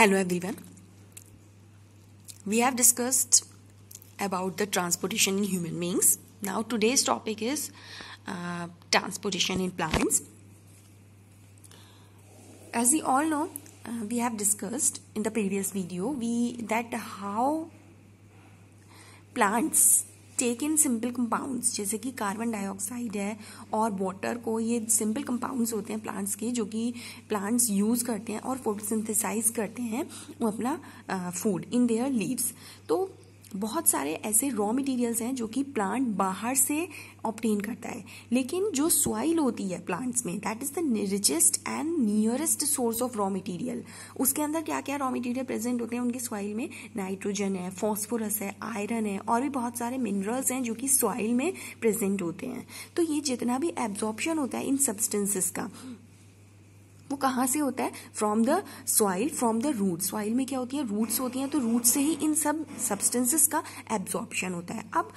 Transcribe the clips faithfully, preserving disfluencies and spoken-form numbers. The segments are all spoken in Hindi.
Hello everyone. We have discussed about the transportation in human beings. Now today's topic is uh, transportation in plants. As we all know, uh, we have discussed in the previous video we that how plants take in simple compounds, जैसे कि कार्बन डाइऑक्साइड है और वाटर को, ये सिंपल कंपाउंड्स होते हैं प्लांट्स के जो कि प्लांट्स यूज करते हैं और फोटोसिंथेसाइज करते हैं वो अपना फूड इन देयर लीव्स. तो बहुत सारे ऐसे रॉ मटेरियल्स हैं जो कि प्लांट बाहर से ऑब्टेन करता है, लेकिन जो सॉइल होती है प्लांट्स में, that is the richest and nearest source of raw material. उसके अंदर क्या क्या रॉ मटेरियल प्रेजेंट होते हैं उनके सॉइल में? नाइट्रोजन है, फॉस्फोरस है, आयरन है और भी बहुत सारे मिनरल्स हैं जो कि सॉइल में प्रेजेंट होते हैं. तो ये जितना भी एब्जॉर्प्शन होता है इन सब्सटेंसेस का, वो कहाँ से होता है? From the soil, from the root. Soil में क्या होती है? रूट्स होती हैं, तो रूट से ही इन सब सब्सटेंसेस का एब्जॉर्प्शन होता है. अब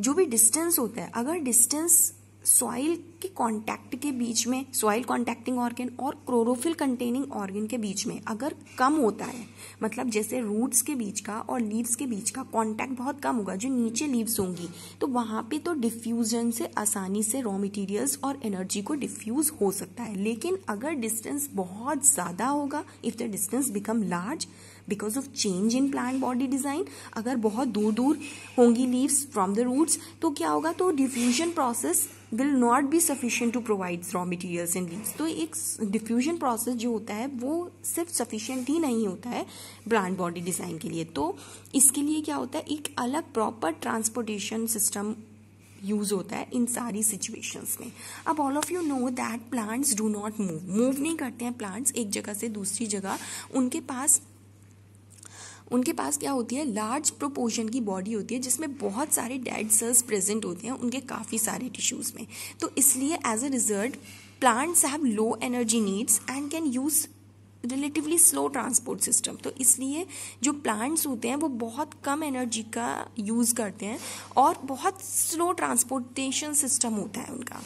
जो भी डिस्टेंस होता है, अगर डिस्टेंस सॉइल के कांटेक्ट के बीच में, सॉइल कांटेक्टिंग ऑर्गेन और क्लोरोफिल कंटेनिंग ऑर्गेन के बीच में अगर कम होता है, मतलब जैसे रूट्स के बीच का और लीव्स के बीच का कांटेक्ट बहुत कम होगा, जो नीचे लीव्स होंगी, तो वहां पे तो डिफ्यूजन से आसानी से रॉ मटेरियल्स और एनर्जी को डिफ्यूज हो सकता है. लेकिन अगर डिस्टेंस बहुत ज्यादा होगा, if the distance become large because of change in plant body design, अगर बहुत दूर दूर होंगी लीव्स फ्रॉम द रूट्स, तो क्या होगा? तो diffusion process will not be sufficient to provide raw materials in leaves. तो एक डिफ्यूजन प्रोसेस जो होता है वो सिर्फ सफिशिएंट ही नहीं होता है प्लांट बॉडी डिजाइन के लिए. तो इसके लिए क्या होता है? एक अलग प्रॉपर ट्रांसपोर्टेशन सिस्टम यूज होता है इन सारी सिचुएशंस में. अब all of you know that plants do not move, move नहीं करते हैं प्लांट्स एक जगह से दूसरी जगह. उनके पास उनके पास क्या होती है? लार्ज प्रोपोर्शन की बॉडी होती है जिसमें बहुत सारे डेड सेल्स प्रेजेंट होते हैं उनके काफ़ी सारे टिश्यूज में. तो इसलिए as a result plants have low energy needs and can use relatively slow transport system. तो इसलिए जो प्लांट्स होते हैं वो बहुत कम एनर्जी का यूज़ करते हैं और बहुत स्लो ट्रांसपोर्टेशन सिस्टम होता है उनका.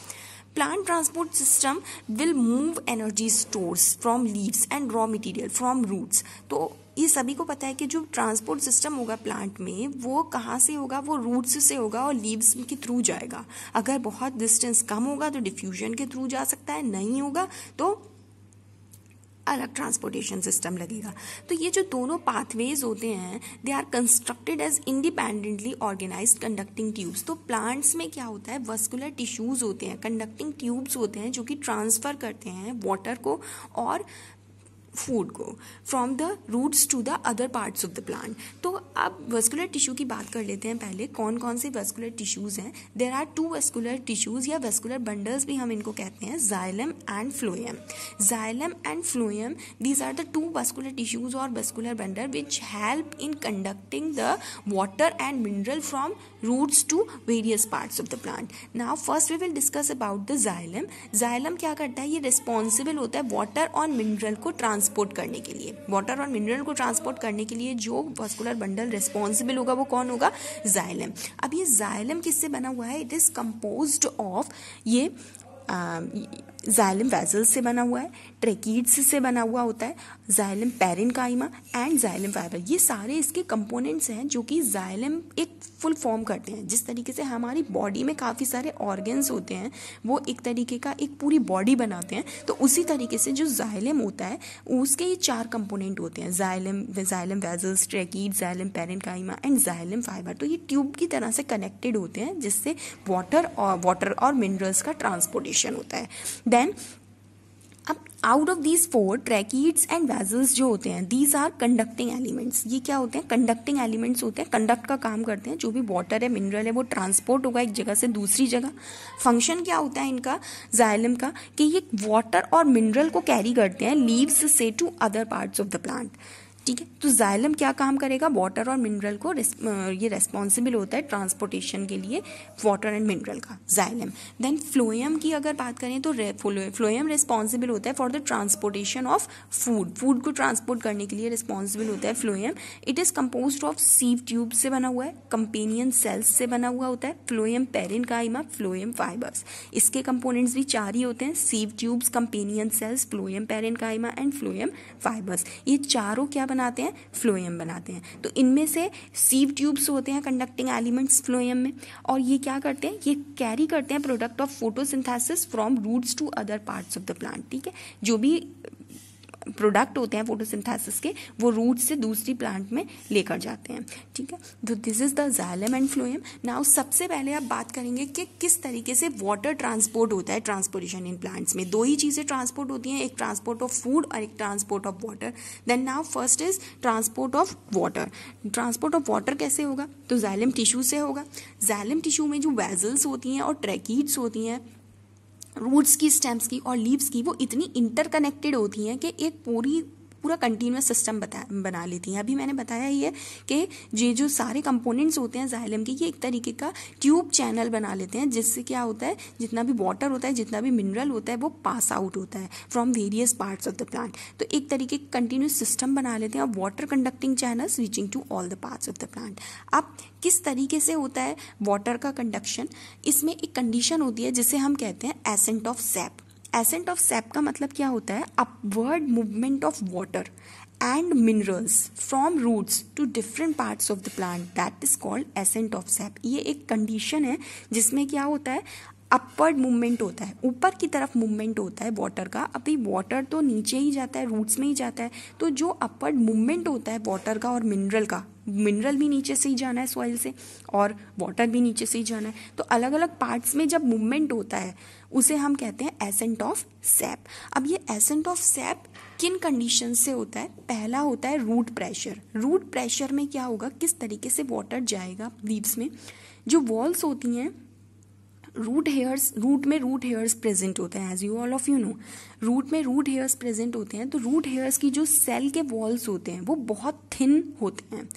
Plant transport system will move energy stores from leaves and raw material from roots. तो ये सभी को पता है कि जो ट्रांसपोर्ट सिस्टम होगा प्लांट में वो कहाँ से होगा? वो रूट्स से होगा और लीव्स के थ्रू जाएगा. अगर बहुत डिस्टेंस कम होगा तो डिफ्यूजन के थ्रू जा सकता है, नहीं होगा तो अलग ट्रांसपोर्टेशन सिस्टम लगेगा. तो ये जो दोनों पाथवेज होते हैं they are constructed as independently organised conducting tubes. तो प्लांट्स में क्या होता है? वस्कुलर टिश्यूज होते हैं, कंडक्टिंग ट्यूब्स होते हैं जो कि ट्रांसफर करते हैं वाटर को और फूड को from the roots to the other parts of the plant. तो अब वस्कुलर टिश्यू की बात कर लेते हैं पहले. कौन कौन से वस्कुलर टिश्यूज हैं? There are two vascular tissues या वस्कुलर बंडल्स भी हम इनको कहते हैं, xylem and phloem. Xylem and phloem, these are the two vascular tissues और vascular bundle which help in conducting the water and mineral from roots to various parts of the plant. Now first we will discuss about the xylem. Xylem क्या करता है? ये रिस्पॉन्सिबल होता है वाटर और मिनरल को ट्रांस ट्रांसपोर्ट करने के लिए. वाटर और मिनरल को ट्रांसपोर्ट करने के लिए जो वस्कुलर बंडल रिस्पॉन्सिबल होगा वो कौन होगा? जाइलम. अब ये जाइलम किससे बना हुआ है? इट इज कंपोज्ड ऑफ, ये जाइलम वेजल्स से बना हुआ है, ट्रैकीड्स से बना हुआ होता है, xylem parenchyma and xylem fibre. ये सारे इसके कंपोनेंट्स हैं जो कि जाइलम एक फुल फॉर्म करते हैं. जिस तरीके से हमारी बॉडी में काफ़ी सारे ऑर्गन्स होते हैं वो एक तरीके का एक पूरी बॉडी बनाते हैं, तो उसी तरीके से जो जाइलम होता है उसके ये चार कंपोनेंट होते हैं, xylem xylem vessels, tracheid, xylem parenchyma and xylem fibre. तो ये ट्यूब की तरह से कनेक्टेड होते हैं जिससे वाटर और वाटर और मिनरल्स का ट्रांसपोर्टेशन होता है. Then out of these four, tracheids and vessels जो होते हैं दीज आर कंडक्टिंग एलिमेंट्स. ये क्या होते हैं? कंडक्टिंग एलिमेंट्स होते हैं, कंडक्ट का काम करते हैं. जो भी वाटर है, मिनरल है, वो ट्रांसपोर्ट होगा एक जगह से दूसरी जगह. फंक्शन क्या होता है इनका, जाइलम का, कि ये वाटर और मिनरल को कैरी करते हैं लीव्स से to other parts of the plant. ठीक है, तो जाइलम क्या काम करेगा? वाटर और मिनरल को ये रेस्पॉन्सिबल होता है ट्रांसपोर्टेशन के लिए वाटर एंड मिनरल का, जाइलम. देन फ्लोएम की अगर बात करें तो फ्लोएम रेस्पॉन्सिबल होता है for the transportation of food. Food को ट्रांसपोर्ट करने के लिए रेस्पॉन्सिबल होता है phloem. It is compose of sieve tube से बना हुआ है, कंपेनियन सेल्स से बना हुआ होता है, फ्लोएम पेरिनकाइमा, फ्लोएम फाइबर्स. इसके कंपोनेंट्स भी चार ही होते हैं, sieve tubes, companion cells, phloem parenchyma and phloem fibres. ये चारों क्या बना बनाते हैं, फ्लोएम बनाते हैं। तो इनमें से सीव ट्यूब्स होते हैं कंडक्टिंग एलिमेंट्स फ्लोएम में, और ये क्या करते हैं, ये कैरी करते हैं product of photosynthesis from roots to other parts of the plant. ठीक है, जो भी प्रोडक्ट होते हैं फोटोसिंथेसिस के वो रूट से दूसरी प्लांट में लेकर जाते हैं। ठीक है, तो this is the xylem and phloem. Now सबसे पहले आप बात करेंगे कि किस तरीके से वाटर ट्रांसपोर्ट होता है, ट्रांसपोर्टेशन इन प्लांट्स में। दो ही चीज़ें ट्रांसपोर्ट होती हैं, एक ट्रांसपोर्ट ऑफ फूड और एक transport of water. Then now first is transport of water. Transport of water कैसे होगा, तो जाइलम टिश्यू से होगा। जाइलम टिश्यू में जो वेसल्स होती हैं और ट्रैकीड्स होती हैं, रूट्स की, स्टेम्स की और लीव्स की, वो इतनी इंटरकनेक्टेड होती हैं कि एक पूरी पूरा कंटिन्यूस सिस्टम बता बना लेती हैं। अभी मैंने बताया ही है कि ये जो सारे कंपोनेंट्स होते हैं जाइलम के, ये एक तरीके का ट्यूब चैनल बना लेते हैं, जिससे क्या होता है, जितना भी वाटर होता है, जितना भी मिनरल होता है, वो पास आउट होता है from various parts of the plant. तो एक तरीके का कंटिन्यूस सिस्टम बना लेते हैं, और water conducting channels reaching to all the parts of the plant. अब किस तरीके से होता है वाटर का कंडक्शन, इसमें एक कंडीशन होती है जिसे हम कहते हैं ascent of sap. Ascent of sap का मतलब क्या होता है, upward movement of water and minerals from roots to different parts of the plant, that is called ascent of sap. ये एक कंडीशन है जिसमें क्या होता है, अपवर्ड मूवमेंट होता है, ऊपर की तरफ मूवमेंट होता है वाटर का। अभी वाटर तो नीचे ही जाता है, रूट्स में ही जाता है, तो जो अपवर्ड मूवमेंट होता है वाटर का और मिनरल का, मिनरल भी नीचे से ही जाना है सॉइल से और वाटर भी नीचे से ही जाना है, तो अलग अलग पार्ट्स में जब मूवमेंट होता है उसे हम कहते हैं एसेंट ऑफ सैप। अब ये एसेंट ऑफ सैप किन कंडीशन से होता है, पहला होता है रूट प्रेशर। रूट प्रेशर में क्या होगा, किस तरीके से वाटर जाएगा लीव्स में, जो वॉल्स होती हैं रूट हेयर्स, रूट में रूट हेयर्स प्रेजेंट होते हैं, as you all of you know, root में रूट हेयर्स प्रेजेंट होते हैं। तो रूट हेयर्स की जो सेल के वॉल्स होते हैं वो बहुत थिन होते हैं,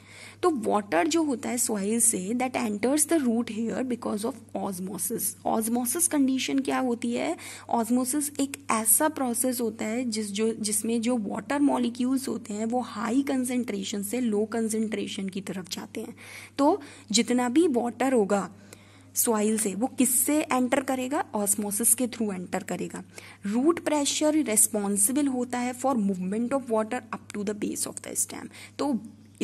तो वाटर जो होता है सॉइल से, that enters the root hair because of osmosis. Osmosis condition क्या होती है, ऑस्मोसिस एक ऐसा प्रोसेस होता है जिस जो जिसमें जो वाटर मॉलिक्यूल्स होते हैं वो हाई कंसेंट्रेशन से लो कंसेंट्रेशन की तरफ जाते हैं। तो जितना भी वाटर होगा सॉइल से, वो किससे एंटर करेगा, ऑस्मोसिस के थ्रू एंटर करेगा। रूट प्रेशर रिस्पॉन्सिबल होता है for movement of water up to the base of the stem. तो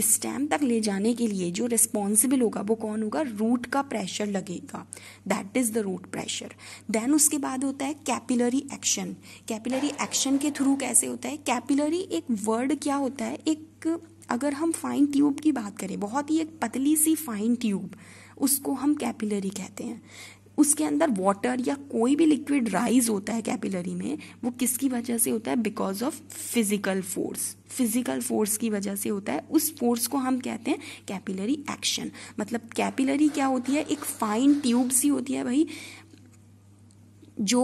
स्टेम तक ले जाने के लिए जो रिस्पॉन्सिबल होगा वो कौन होगा, रूट का प्रेशर लगेगा, that is the root pressure. Then उसके बाद होता है कैपिलरी एक्शन। कैपिलरी एक्शन के थ्रू कैसे होता है, कैपिलरी एक वर्ड क्या होता है, एक अगर हम फाइन ट्यूब की बात करें, बहुत ही एक पतली सी फाइन ट्यूब, उसको हम कैपिलरी कहते हैं। उसके अंदर वाटर या कोई भी लिक्विड राइज होता है कैपिलरी में, वो किसकी वजह से होता है, because of physical force, physical force की वजह से होता है। उस फोर्स को हम कहते हैं कैपिलरी एक्शन। मतलब कैपिलरी क्या होती है, एक फाइन ट्यूब सी होती है भाई, जो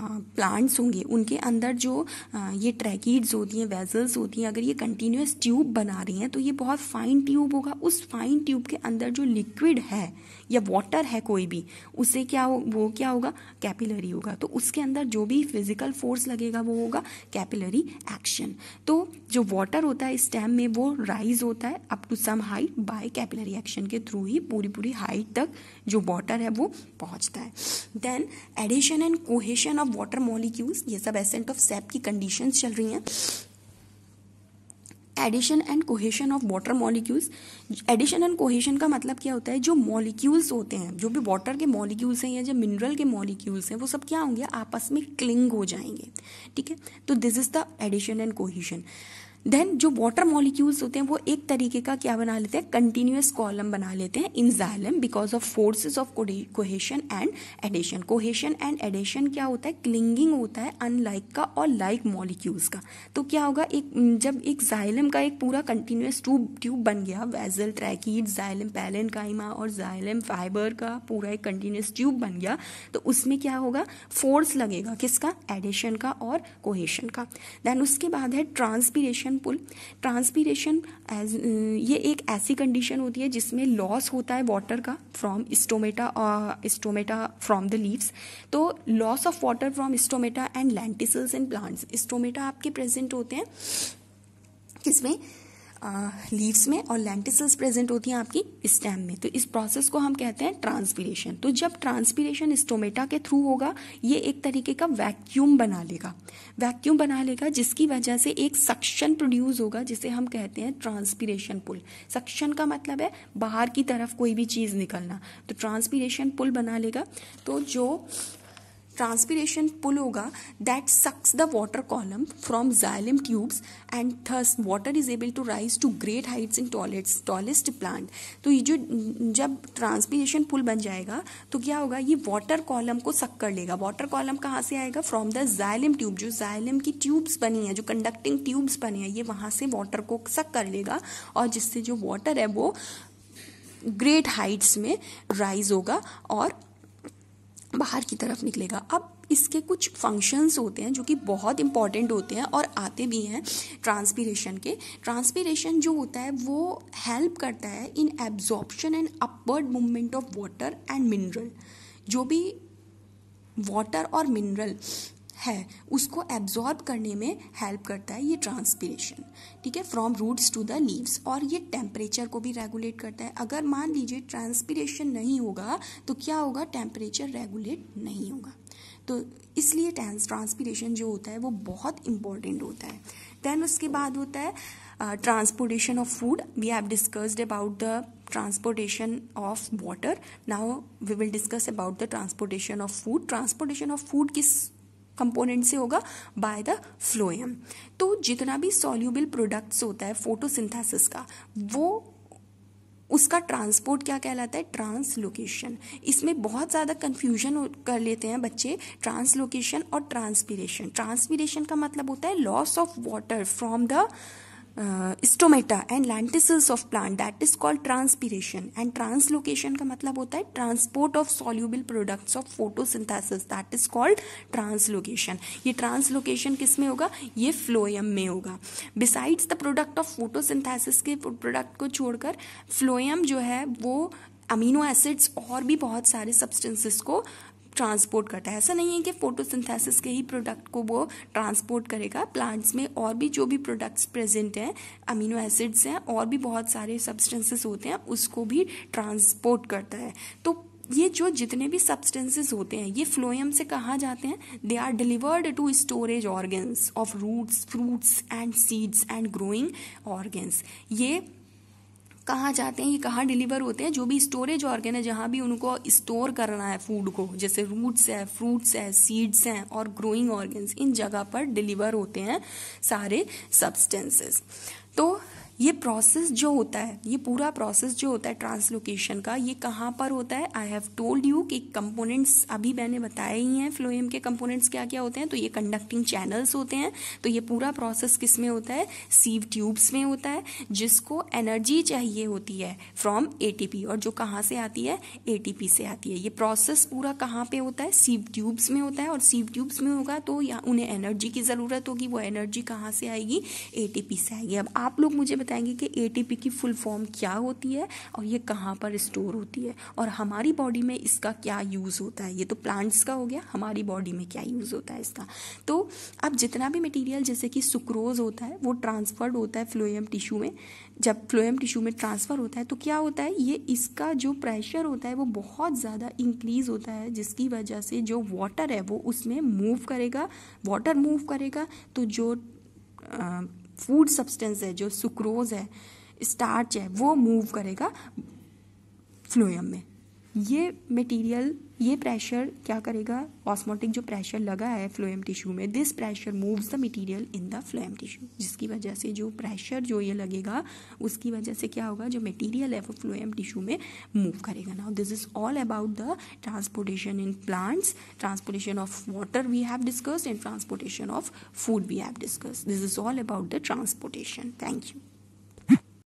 प्लांट्स होंगे उनके अंदर जो आ, ये ट्रैकीड्स होती हैं, वेसल्स होती हैं, अगर ये कंटिन्यूस ट्यूब बना रही हैं तो ये बहुत फाइन ट्यूब होगा। उस फाइन ट्यूब के अंदर जो लिक्विड है या वाटर है कोई भी, उसे क्या हो, वो क्या होगा, कैपिलरी होगा। तो उसके अंदर जो भी फिजिकल फोर्स लगेगा वो होगा कैपिलरी एक्शन। तो जो वाटर होता है स्टेम में वो राइज होता है up to some height, by capillary action के थ्रू ही पूरी पूरी हाइट तक जो वाटर है वो पहुँचता है। Then adhesion and cohesion of water molecules, ये सब एसेंट ऑफ सैप की कंडीशंस चल रही हैं। Adhesion and cohesion of water molecules, adhesion and cohesion का मतलब क्या होता है, जो मॉलिक्यूल्स होते हैं, जो भी वाटर के मॉलिक्यूल्स हैं या जो मिनरल के मॉलिक्यूल्स हैं, वो सब क्या होंगे, आपस में क्लिंग हो जाएंगे। ठीक है, तो this is the adhesion and cohesion. Then जो वाटर मॉलिक्यूल्स होते हैं वो एक तरीके का क्या बना लेते हैं, कंटिन्यूस कॉलम बना लेते हैं in xylem because of forces of cohesion and adhesion. Cohesion and adhesion क्या होता है, क्लिंगिंग होता है अनलाइक का और लाइक मॉलिक्यूल्स का। तो क्या होगा, एक जब एक जाइलम का एक पूरा कंटिन्यूस ट्यूब ट्यूब बन गया, वेसल, ट्रैकीड, जाइलम पैलेन्काइमा और जाइलम फाइबर का पूरा एक कंटिन्यूस ट्यूब बन गया, तो उसमें क्या होगा, फोर्स लगेगा किसका, एडिशन का और कोहेशन का। देन उसके बाद है ट्रांसपीरेशन पुल। ट्रांसपीरेशन एज ये एक ऐसी कंडीशन होती है जिसमें लॉस होता है वाटर का from stomata stomata from the leaves. तो loss of water from stomata and lenticels in plants. Stomata आपके प्रेजेंट होते हैं इसमें लीव्स में और लेंटिसल्स प्रेजेंट होती हैं आपकी स्टेम में। तो इस प्रोसेस को हम कहते हैं ट्रांसपीरेशन। तो जब ट्रांसपीरेशन स्टोमेटा के थ्रू होगा, ये एक तरीके का वैक्यूम बना लेगा वैक्यूम बना लेगा जिसकी वजह से एक सक्शन प्रोड्यूस होगा, जिसे हम कहते हैं ट्रांसपीरेशन पुल। सक्शन का मतलब है बाहर की तरफ कोई भी चीज़ निकलना, तो ट्रांसपीरेशन पुल बना लेगा। तो जो ट्रांसपीरेशन पुल होगा that sucks the water column from xylem tubes and thus water is able to rise to great heights in tallest tallest plant. तो ये जो जब ट्रांसपीरेशन पुल बन जाएगा तो क्या होगा, ये वाटर कॉलम को सक कर लेगा। वाटर कॉलम कहाँ से आएगा? From the xylem tube. जो जाइलम की ट्यूब्स बनी है, जो कंडक्टिंग ट्यूब्स बनी है, ये वहाँ से वाटर को सक कर लेगा और जिससे जो वाटर है वो ग्रेट हाइट्स में राइज होगा और बाहर की तरफ निकलेगा। अब इसके कुछ फंक्शंस होते हैं जो कि बहुत इंपॉर्टेंट होते हैं और आते भी हैं ट्रांसपीरेशन के। ट्रांसपीरेशन जो होता है वो हेल्प करता है in absorption and upward movement of water and mineral. जो भी वाटर और मिनरल है उसको एब्जॉर्ब करने में हेल्प करता है ये ट्रांसपीरेशन, ठीक है, from roots to the leaves. और ये टेम्परेचर को भी रेगुलेट करता है। अगर मान लीजिए ट्रांसपीरेशन नहीं होगा तो क्या होगा, टेम्परेचर रेगुलेट नहीं होगा। तो इसलिए ट्रांसपीरेशन जो होता है वो बहुत इंपॉर्टेंट होता है। देन उसके बाद होता है transportation of food. We have discussed about the transportation of water, now we will discuss about the transportation of food. Transportation of food किस कंपोनेंट से होगा? By the phloem. तो जितना भी सॉल्यूबल प्रोडक्ट्स होता है फोटोसिंथेसिस का, वो उसका ट्रांसपोर्ट क्या कहलाता है? ट्रांसलोकेशन। इसमें बहुत ज़्यादा कन्फ्यूजन कर लेते हैं बच्चे, ट्रांसलोकेशन और ट्रांसपीरेशन। ट्रांसपीरेशन का मतलब होता है loss of water from the stomata and lenticels of plant, that is called transpiration. And translocation का मतलब होता है transport of soluble products of photosynthesis, that is called translocation. ये ट्रांसलोकेशन किस में होगा? ये फ्लोएम में होगा। Besides the product of photosynthesis के प्रोडक्ट को छोड़कर फ्लोएम जो है वो अमीनो एसिड्स और भी बहुत सारे सब्सटेंसेस को ट्रांसपोर्ट करता है। ऐसा नहीं है कि फोटोसिंथेसिस के ही प्रोडक्ट को वो ट्रांसपोर्ट करेगा। प्लांट्स में और भी जो भी प्रोडक्ट्स प्रेजेंट हैं, अमीनो एसिड्स हैं और भी बहुत सारे सब्सटेंसेस होते हैं, उसको भी ट्रांसपोर्ट करता है। तो ये जो जितने भी सब्सटेंसेस होते हैं ये फ्लोएम से कहाँ जाते हैं? They are delivered to storage organs of roots, fruits and seeds and growing organs. ये कहाँ जाते हैं, ये कहाँ डिलीवर होते हैं? जो भी स्टोरेज ऑर्गन है, जहाँ भी उनको स्टोर करना है फूड को, जैसे रूट्स है, फ्रूट्स है, सीड्स हैं और ग्रोइंग ऑर्गन्स, इन जगह पर डिलीवर होते हैं सारे सब्सटेंसेस। तो ये प्रोसेस जो होता है, ये पूरा प्रोसेस जो होता है ट्रांसलोकेशन का, ये कहाँ पर होता है? आई हैव टोल्ड यू कि कंपोनेंट्स अभी मैंने बताए ही हैं फ्लोएम के कंपोनेंट्स क्या क्या होते हैं। तो ये कंडक्टिंग चैनल्स होते हैं। तो ये पूरा प्रोसेस किस में होता है? सीव ट्यूब्स में होता है, जिसको एनर्जी चाहिए होती है फ्रॉम एटीपी, और जो कहाँ से आती है? एटीपी से आती है। ये प्रोसेस पूरा कहाँ पर होता है? सीव ट्यूब्स में होता है। और सीव ट्यूब्स में होगा तो या उन्हें एनर्जी की ज़रूरत होगी, वो एनर्जी कहाँ से आएगी? एटीपी से आएगी। अब आप लोग मुझे बताएंगे कि एटीपी की फुल फॉर्म क्या होती है और ये कहाँ पर स्टोर होती है और हमारी बॉडी में इसका क्या यूज़ होता है। ये तो प्लांट्स का हो गया, हमारी बॉडी में क्या यूज़ होता है इसका। तो अब जितना भी मटेरियल जैसे कि सुक्रोज होता है वो ट्रांसफर्ड होता है फ्लोएम टिश्यू में। जब फ्लोएम टिश्यू में ट्रांसफ़र होता है तो क्या होता है, ये इसका जो प्रेशर होता है वो बहुत ज़्यादा इंक्रीज़ होता है, जिसकी वजह से जो वाटर है वो उसमें मूव करेगा। वाटर मूव करेगा तो जो आ, फूड सब्सटेंस है, जो सुक्रोज है, स्टार्च है, वो मूव करेगा फ्लोएम में। ये मटेरियल, ये प्रेशर क्या करेगा, ऑस्मोटिक जो प्रेशर लगा है फ्लोएम टिश्यू में, this pressure moves the material in the phloem tissue, जिसकी वजह से जो प्रेशर जो ये लगेगा उसकी वजह से क्या होगा, जो मटेरियल है वो फ्लोएम टिश्यू में मूव करेगा। Now this is all about the transportation in plants. Transportation of water we have discussed and transportation of food we have discussed. This is all about the transportation. Thank you.